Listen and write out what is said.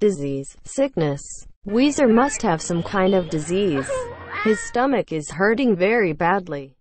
disease, sickness. Weezer must have some kind of disease. His stomach is hurting very badly.